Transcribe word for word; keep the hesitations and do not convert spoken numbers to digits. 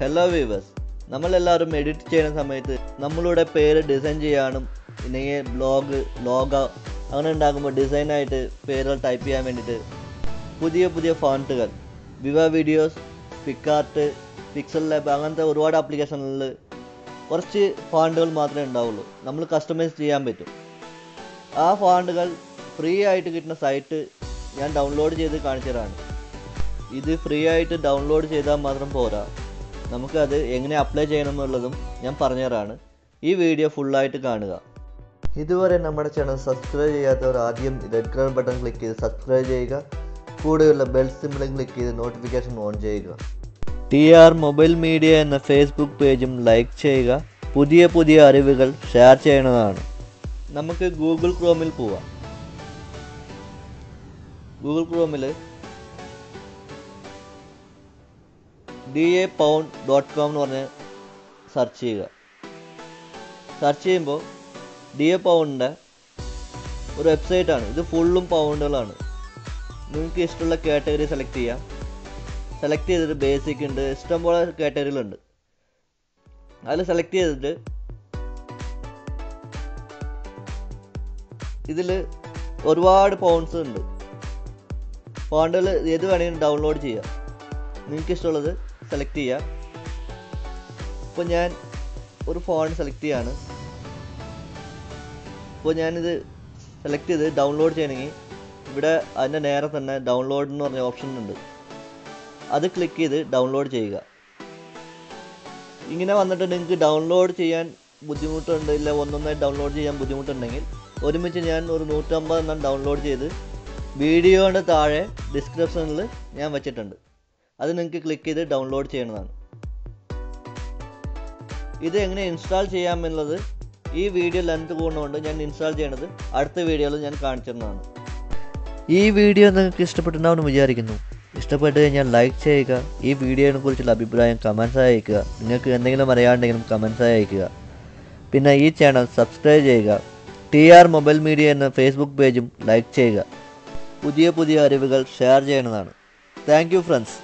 Hello viewers, നമ്മളെല്ലാവരും edit ചെയ്യുന്ന സമയത്ത് നമ്മളുടെ പേര് ഡിസൈൻ ചെയ്യാനും ഇനി ബ്ലോഗ് ലോഗോ അങ്ങനെ ഉണ്ടാക്കുമ്പോൾ ഡിസൈൻ ആയിട്ട് പേരുകൾ ടൈപ്പ് ചെയ്യാൻ വേണ്ടിയിട്ട് പുതിയ പുതിയ ഫോണ്ടുകൾ വിവ വീഡിയോസ് പിക്കാർട്ട് പിക്സൽ ലാബ് അങ്ങനത്തെ ഒരുപാട് ആപ്ലിക്കേഷനുകളിൽ കുറച്ച് ഫോണ്ടുകൾ മാത്രമേ ഉണ്ടാവുള്ളൂ നമ്മൾ കസ്റ്റമൈസ് ചെയ്യാൻ പറ്റും ആ ഫോണ്ടുകൾ ഫ്രീ ആയിട്ട് കിട്ടുന്ന സൈറ്റ് ഞാൻ ഡൗൺലോഡ് ചെയ്ത് കാണിച്ചതാണ് ഇത് ഫ്രീ ആയിട്ട് ഡൗൺലോഡ് ചെയ്താൽ മാത്രം പോരാ നമുക്കത് എങ്ങനെ അപ്ലൈ ചെയ്യണമെന്നുള്ളതും ഞാൻ പറഞ്ഞതാണ് ഈ വീഡിയോ ഫുള്ളായിട്ട് കാണുക ഇതുവരെ നമ്മുടെ ചാനൽ സബ്സ്ക്രൈബ് ചെയ്യാത്തവർ ആദ്യം റെഡ് കളർ ബട്ടൺ ക്ലിക്ക് ചെയ്ത് സബ്സ്ക്രൈബ് ചെയ്യുക കൂടെയുള്ള ബെൽ സിംബിളും ക്ലിക്ക് ചെയ്ത് നോട്ടിഫിക്കേഷൻ ഓൺ ചെയ്യുക ടി ആർ മൊബൈൽ മീഡിയ എന്ന ഫേസ്ബുക്ക് പേജും ലൈക്ക് ചെയ്യുക പുതിയ പുതിയ അറിവുകൾ ഷെയർ ചെയ്യുന്നതാണ് നമുക്ക് ഗൂഗിൾ ക്രോമിൽ പോവാം ഗൂഗിൾ ക്രോമിൽ D A font dot com എന്ന് പറഞ്ഞ് സെർച്ച് ചെയ്യുക സെർച്ച് ചെയ്യുമ്പോൾ ഡി എ പൗണ്ടിൻ്റെ ഒരു വെബ്സൈറ്റാണ് ഇത് ഫുള്ളും പൗണ്ടുകളാണ് നിങ്ങൾക്ക് ഇഷ്ടമുള്ള കാറ്റഗറി സെലക്ട് ചെയ്യാം സെലക്ട് ചെയ്തിട്ട് ബേസിക് ഉണ്ട് ഇഷ്ടംപോലെ കാറ്റഗറികളുണ്ട് അതിൽ സെലക്ട് ചെയ്തിട്ട് ഇതിൽ ഒരുപാട് പൗണ്ട്സ് ഉണ്ട് പൗണ്ടുകൾ ഏത് വേണമെങ്കിലും ഡൗൺലോഡ് ചെയ്യാം നിങ്ങൾക്ക് ഇഷ്ടമുള്ളത് സെലക്ട് ചെയ്യുക ഇപ്പോൾ ഞാൻ ഒരു ഫോൺ സെലക്ട് ചെയ്യാണ് ഇപ്പോൾ ഞാനിത് സെലക്ട് ചെയ്ത് ഡൗൺലോഡ് ചെയ്യണമെങ്കിൽ ഇവിടെ അതിൻ്റെ നേരെ തന്നെ ഡൗൺലോഡ് എന്ന് പറഞ്ഞ ഓപ്ഷൻ ഉണ്ട് അത് ക്ലിക്ക് ചെയ്ത് ഡൗൺലോഡ് ചെയ്യുക ഇങ്ങനെ വന്നിട്ട് നിങ്ങൾക്ക് ഡൗൺലോഡ് ചെയ്യാൻ ബുദ്ധിമുട്ടുണ്ട് ഇല്ല ഒന്നൊന്നായി ഡൗൺലോഡ് ചെയ്യാൻ ബുദ്ധിമുട്ടുണ്ടെങ്കിൽ ഒരുമിച്ച് ഞാൻ ഒരു നൂറ്റമ്പത് എണ്ണം ഡൗൺലോഡ് ചെയ്ത് വീഡിയോയുടെ താഴെ ഡിസ്ക്രിപ്ഷനിൽ ഞാൻ വെച്ചിട്ടുണ്ട് അത് നിങ്ങൾക്ക് ക്ലിക്ക് ചെയ്ത് ഡൗൺലോഡ് ചെയ്യുന്നതാണ് ഇത് എങ്ങനെ ഇൻസ്റ്റാൾ ചെയ്യാമെന്നുള്ളത് ഈ വീഡിയോ ലെങ്ത് കൂടുന്നതുകൊണ്ട് ഞാൻ ഇൻസ്റ്റാൾ ചെയ്യുന്നത് അടുത്ത വീഡിയോയിൽ ഞാൻ കാണിച്ചു തരുന്നതാണ് ഈ വീഡിയോ നിങ്ങൾക്ക് ഇഷ്ടപ്പെട്ടിട്ടുണ്ടാവുമെന്ന് വിചാരിക്കുന്നു ഇഷ്ടപ്പെട്ട് കഴിഞ്ഞാൽ ലൈക്ക് ചെയ്യുക ഈ വീഡിയോയെ കുറിച്ചുള്ള അഭിപ്രായം കമൻസ് അയക്കുക നിങ്ങൾക്ക് എന്തെങ്കിലും അറിയാണ്ടെങ്കിലും കമൻസ് അയക്കുക പിന്നെ ഈ ചാനൽ സബ്സ്ക്രൈബ് ചെയ്യുക ടി ആർ മൊബൈൽ മീഡിയ എന്ന ഫേസ്ബുക്ക് പേജും ലൈക്ക് ചെയ്യുക പുതിയ പുതിയ അറിവുകൾ ഷെയർ ചെയ്യുന്നതാണ് താങ്ക് യു ഫ്രണ്ട്സ്